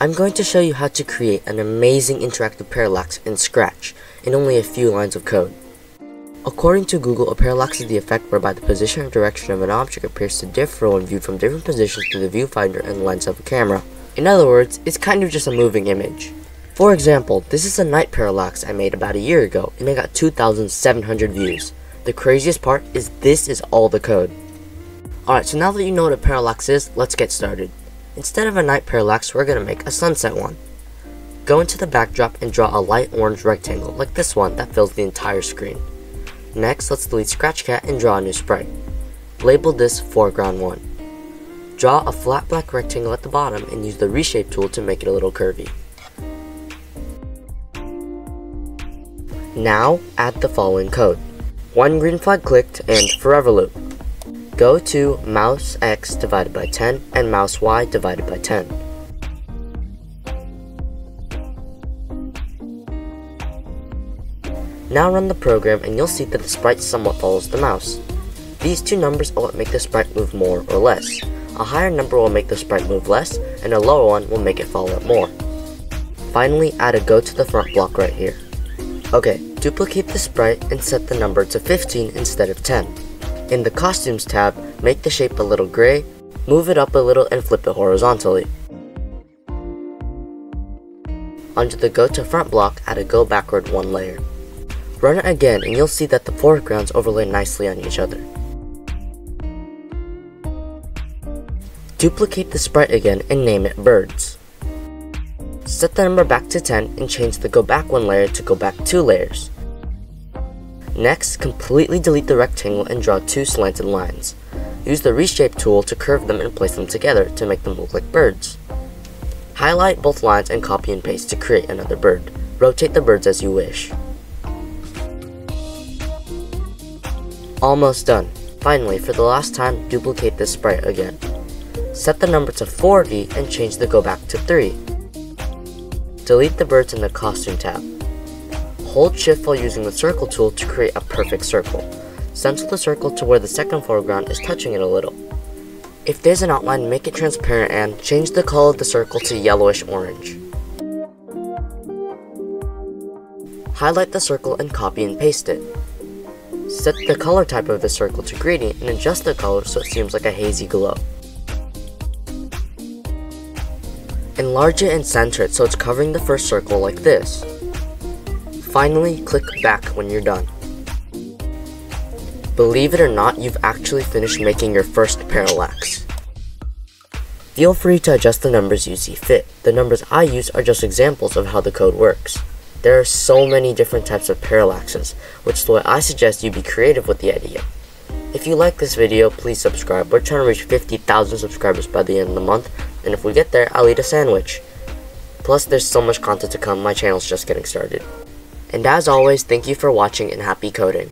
I'm going to show you how to create an amazing interactive parallax in Scratch in only a few lines of code. According to Google, a parallax is the effect whereby the position or direction of an object appears to differ when viewed from different positions through the viewfinder and lens of a camera. In other words, it's kind of just a moving image. For example, this is a night parallax I made about a year ago and I got 2,700 views. The craziest part is this is all the code. Alright, so now that you know what a parallax is, let's get started. Instead of a night parallax, we're going to make a sunset one. Go into the backdrop and draw a light orange rectangle like this one that fills the entire screen. Next, let's delete Scratchcat and draw a new sprite. Label this foreground 1. Draw a flat black rectangle at the bottom and use the reshape tool to make it a little curvy. Now, add the following code. One green flag clicked and forever loop. Go to mouse x divided by 10 and mouse y divided by 10. Now run the program and you'll see that the sprite somewhat follows the mouse. These two numbers will make the sprite move more or less. A higher number will make the sprite move less and a lower one will make it follow it more. Finally, add a go to the front block right here. Okay, duplicate the sprite and set the number to 15 instead of 10. In the Costumes tab, make the shape a little gray, move it up a little and flip it horizontally. Under the Go to Front block, add a Go Backward one layer. Run it again and you'll see that the foregrounds overlay nicely on each other. Duplicate the sprite again and name it Birds. Set the number back to 10 and change the Go Back one layer to Go Back two layers. Next, completely delete the rectangle and draw two slanted lines. Use the reshape tool to curve them and place them together to make them look like birds. Highlight both lines and copy and paste to create another bird. Rotate the birds as you wish. Almost done. Finally, for the last time, duplicate this sprite again. Set the number to 40 and change the Go Back to 3. Delete the birds in the Costume tab. Hold Shift while using the circle tool to create a perfect circle. Center the circle to where the second foreground is touching it a little. If there's an outline, make it transparent and change the color of the circle to yellowish orange. Highlight the circle and copy and paste it. Set the color type of the circle to gradient and adjust the color so it seems like a hazy glow. Enlarge it and center it so it's covering the first circle like this. Finally, click back when you're done. Believe it or not, you've actually finished making your first parallax. Feel free to adjust the numbers you see fit. The numbers I use are just examples of how the code works. There are so many different types of parallaxes, which is why I suggest you be creative with the idea. If you like this video, please subscribe. We're trying to reach 50,000 subscribers by the end of the month, and if we get there, I'll eat a sandwich. Plus, there's so much content to come, my channel's just getting started. And as always, thank you for watching and happy coding.